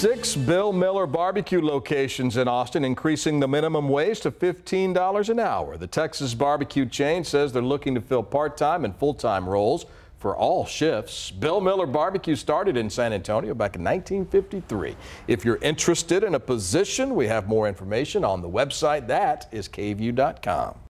6 Bill Miller Bar-B-Q locations in Austin increasing the minimum wage to $15 an hour. The Texas barbecue chain says they're looking to fill part-time and full-time roles for all shifts. Bill Miller Bar-B-Q started in San Antonio back in 1953. If you're interested in a position, we have more information on the website. That is kview.com.